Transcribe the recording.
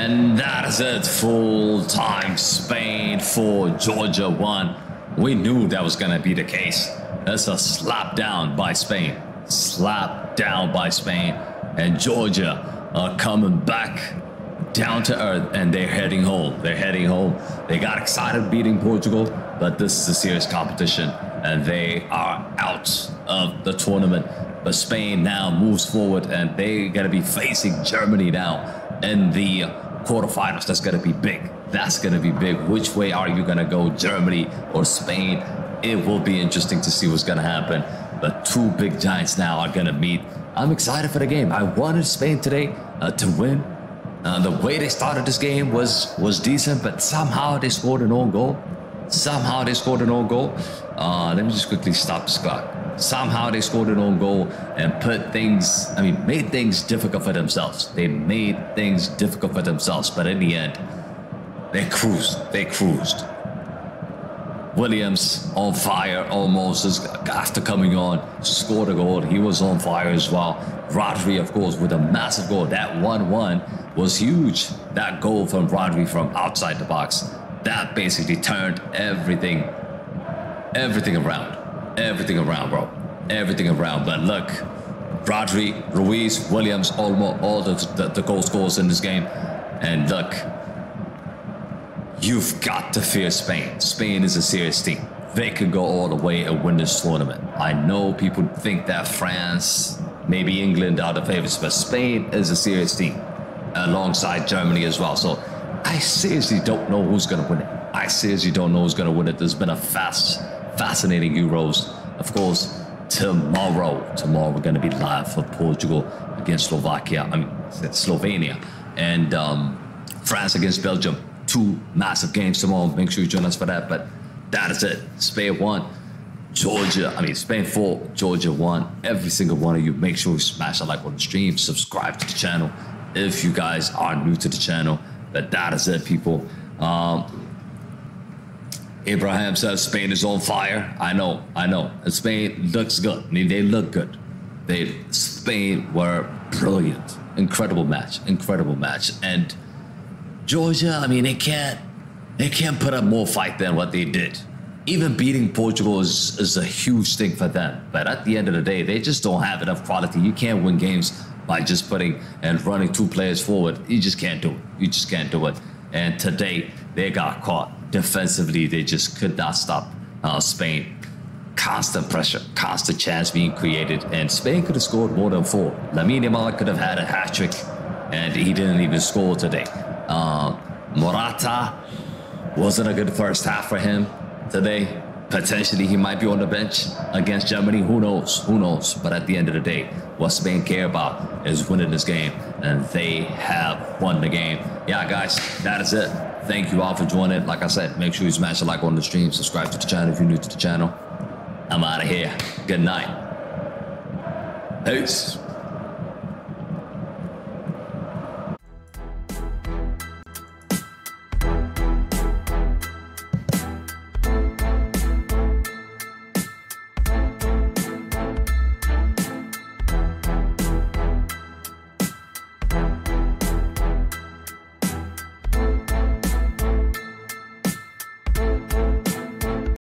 And that is it. Full time. Spain 4, Georgia 1. We knew that was going to be the case. That's a slap down by Spain. Slap down by Spain. And Georgia are coming back down to earth, and they're heading home. They're heading home. They got excited beating Portugal, but this is a serious competition, and they are out of the tournament. But Spain now moves forward, and they're going to be facing Germany now in the quarterfinals. That's going to be big. That's going to be big. Which way are you going to go, Germany or Spain? It will be interesting to see what's going to happen. But two big giants now are going to meet. I'm excited for the game. I wanted Spain today to win. The way they started this game was decent, but somehow they scored an own goal. Somehow they scored an own goal. Let me just quickly stop this clock. Somehow they scored an own goal and put things, I mean, made things difficult for themselves. They made things difficult for themselves, but in the end, they cruised. They cruised. Williams on fire almost after coming on, scored a goal. He was on fire as well. Rodri, of course, with a massive goal. That 1-1 was huge. That goal from Rodri from outside the box, that basically turned everything around. Everything around, bro. Everything around. But look, Rodri, Ruiz, Williams, Olmo, all the goal scorers in this game. And look, you've got to fear Spain. Spain is a serious team. They could go all the way and win this tournament. I know people think that France, maybe England are the favorites, but Spain is a serious team alongside Germany as well. So I seriously don't know who's going to win it. I seriously don't know who's going to win it. There's been a fascinating Euros. Of course, tomorrow we're going to be live for Portugal against Slovenia, and France against Belgium. Two massive games tomorrow. Make sure you join us for that. But that is it. Spain 1, Georgia. I mean, Spain 4, Georgia 1. Every single one of you, make sure you smash that like on the stream. Subscribe to the channel if you guys are new to the channel. But that is it, people. Abraham says Spain is on fire. I know. And Spain looks good. I mean, they look good. Spain were brilliant. Incredible match. Incredible match. And Georgia, I mean, they can't put up more fight than what they did. Even beating Portugal is a huge thing for them. But at the end of the day, they just don't have enough quality. You can't win games by just putting and running two players forward. You just can't do it. You just can't do it. And today, they got caught. Defensively, they just could not stop Spain. Constant pressure, constant chance being created. And Spain could have scored more than 4. Lamine Yamal could have had a hat-trick, and he didn't even score today. Morata wasn't a good first half for him today. Potentially, he might be on the bench against Germany. Who knows? Who knows? But at the end of the day, what Spain care about is winning this game, and they have won the game. Yeah, guys, that is it. Thank you all for joining. Like I said, make sure you smash the like on the stream. Subscribe to the channel if you're new to the channel. I'm out of here. Good night. Peace.